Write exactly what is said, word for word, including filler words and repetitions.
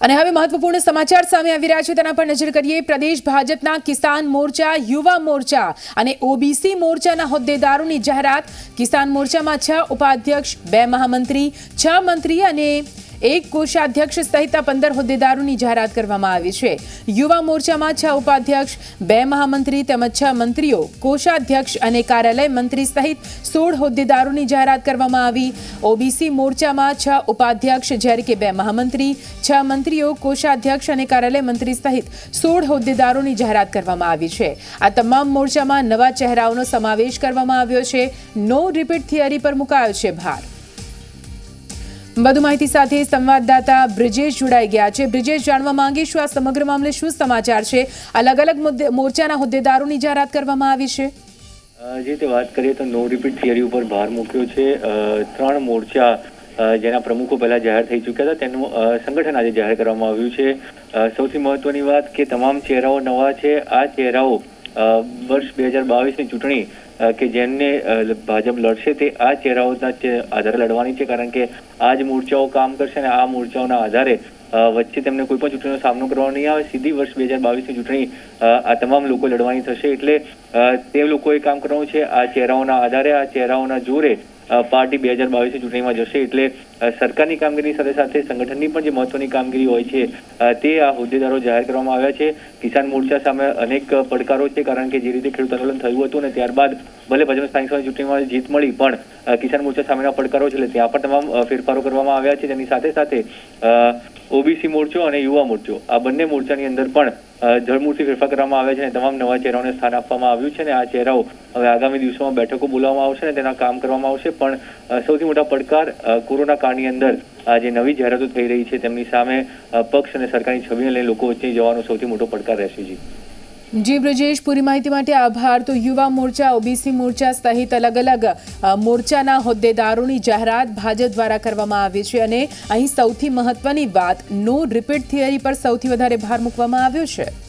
અને હવે મહત્વપૂર્ણ સમાચાર સામે આવી રહ્યા છે તેના પર નજર કરીએ। પ્રદેશ ભાજપના કિસાન મોરચા, યુવા મોરચા અને ઓબીસી મોરચાના હોદ્દેદારોની જાહેરાત। કિસાન મોરચામાં છ ઉપાધ્યક્ષ, બે મહામંત્રી, છ મંત્રી અને एक कोषाध्यक्ष सहित पंदर होद्देदारोनी जाहरात करवामां आवी छे। युवा मोर्चामां छ उपाध्यक्ष, बे महामंत्री तेमज छ मंत्रीओ, कोषाध्यक्ष अने कार्यालय मंत्री सहित सोळ होद्देदारोनी जाहरात करवामां आवी। ओबीसी मोर्चामां छ उपाध्यक्ष જ્યારે કે બે महामंत्री, छ मंत्रीओ, कोषाध्यक्ष अने कार्यालय मंत्री सहित सोळ होद्देदारोनी जाहरात करवामां आवी छे। आ तमाम मोर्चामां नवा चेहराओनो समावेश करवामां આવ્યો છે। नो रिपीट थियरी पर मुकायो छे भार। વધુ માહિતી સાથે સંવાદદાતા બ્રિજેશ જોડાઈ ગયા છે। બ્રિજેશ, જાણવા માંગીશું આ સમગ્ર મામલે શું સમાચાર છે? અલગ અલગ મોરચાના હોદ્દેદારોની જાહેરાત કરવામાં આવી છે। જે તે વાત કરીએ તો નો રિપીટ થિયરી ઉપર ભાર મૂક્યો છે। ત્રણ મોરચા જેના પ્રમુખો પહેલા જાહેર થઈ ચૂક્યા હતા તેનું સંગઠન આજે જાહેર કરવામાં આવ્યું છે। સૌથી મહત્વની વાત કે તમામ ચહેરાઓ નવા છે। આ ચહેરાઓ વર્ષ બે હજાર બાવીસની ચૂંટણી કે જેમને ભાજપ લડશે તે આ ચહેરાઓના આધારે લડવાની છે, કારણ કે આ જ મોરચાઓ કામ કરશે અને આ મોરચાઓના આધારે વચ્ચે તેમને કોઈ પણ ચૂંટણીનો સામનો કરવો નહીં આવે। સીધી વર્ષ બે હજાર બાવીસની ચૂંટણી આ તમામ લોકો લડવાની થશે, એટલે તે લોકોએ કામ કરવાનું છે આ ચહેરાઓના આધારે, આ ચહેરાઓના જોરે પાર્ટી બે હજાર બાવીસની ચૂંટણીમાં જશે। એટલે સરકારની કામગીરી સાથે સાથે સંગઠનની પણ જે મહત્વની કામગીરી હોય છે તે આ હોદ્દેદારો જાહેર કરવામાં આવ્યા છે। કિસાન મોરચા સામે અનેક પડકારો છે, કારણ કે જે રીતે ખેડૂત આંદોલન થયું હતું અને ત્યારબાદ ભલે ભાજપ સ્થાનિક સભાની ચૂંટણીમાં જીત મળી પણ કિસાન મોરચા સામેના પડકારો છે એટલે ત્યાં પણ તમામ ફેરફારો કરવામાં આવ્યા છે। તેની સાથે સાથે ઓબીસી મોરચો અને યુવા મોરચો આ બંને મોરચાની અંદર પણ જળમૂળથી ફેરફાર કરવામાં આવ્યા છે અને તમામ નવા ચહેરાઓને સ્થાન આપવામાં આવ્યું છે અને આ ચહેરાઓ હવે આગામી દિવસોમાં બેઠકો બોલાવવામાં આવશે અને તેના કામ કરવામાં આવશે। પણ સૌથી મોટા પડકાર કોરોના કાળની અંદર આ જે નવી જાહેરાતો થઈ રહી છે તેમની સામે પક્ષ અને સરકારની છબીને લઈ લોકો વચ્ચે જવાનો સૌથી મોટો પડકાર રહેશે। જી जी ब्रजेश, पूरी माहिती माटे आभार। तो युवा मोर्चा, ओबीसी मोर्चा सहित अलग अलग मोर्चाना होद्देदारोनी जाहरात भाजप द्वारा करवामां आवी छे अने अहीं सौथी महत्वनी बात नो रिपीट थियरी पर सौथी वधारे भार मूकवामां आव्यो छे।